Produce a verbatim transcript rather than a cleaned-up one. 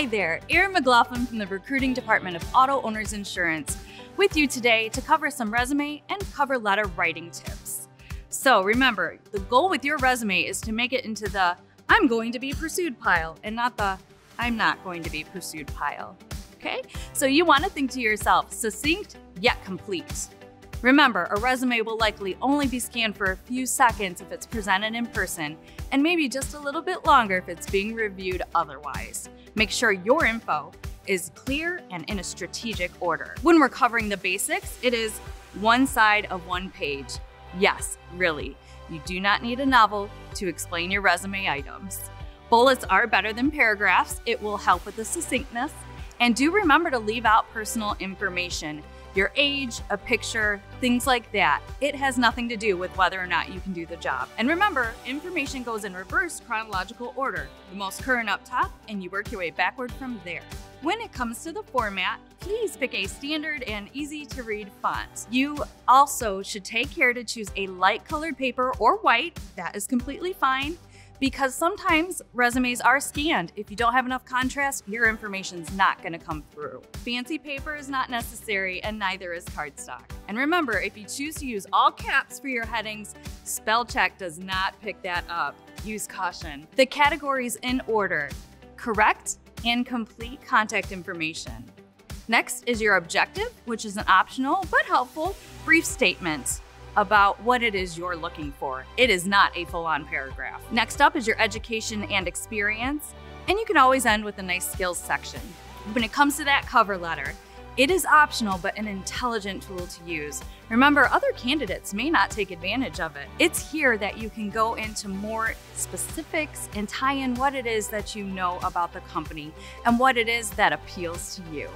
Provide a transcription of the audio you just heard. Hi there, Erin McLaughlin from the recruiting department of Auto-Owners Insurance with you today to cover some resume and cover letter writing tips. So remember, the goal with your resume is to make it into the I'm going to be pursued pile and not the I'm not going to be pursued pile, okay? So you want to think to yourself, succinct yet complete. Remember, a resume will likely only be scanned for a few seconds if it's presented in person, and maybe just a little bit longer if it's being reviewed otherwise. Make sure your info is clear and in a strategic order. When we're covering the basics, it is one side of one page. Yes, really, you do not need a novel to explain your resume items. Bullets are better than paragraphs. It will help with the succinctness. And do remember to leave out personal information. Your age, a picture, things like that. It has nothing to do with whether or not you can do the job. And remember, information goes in reverse chronological order. The most current up top, and you work your way backward from there. When it comes to the format, please pick a standard and easy to read font. You also should take care to choose a light colored paper or white. That is completely fine, because sometimes resumes are scanned. If you don't have enough contrast, your information's not gonna come through. Fancy paper is not necessary, and neither is cardstock. And remember, if you choose to use all caps for your headings, spell check does not pick that up. Use caution. The categories in order: correct and complete contact information. Next is your objective, which is an optional but helpful brief statement about what it is you're looking for. It is not a full-on paragraph. Next up is your education and experience, and you can always end with a nice skills section. When it comes to that cover letter, it is optional but an intelligent tool to use. Remember, other candidates may not take advantage of it. It's here that you can go into more specifics and tie in what it is that you know about the company and what it is that appeals to you.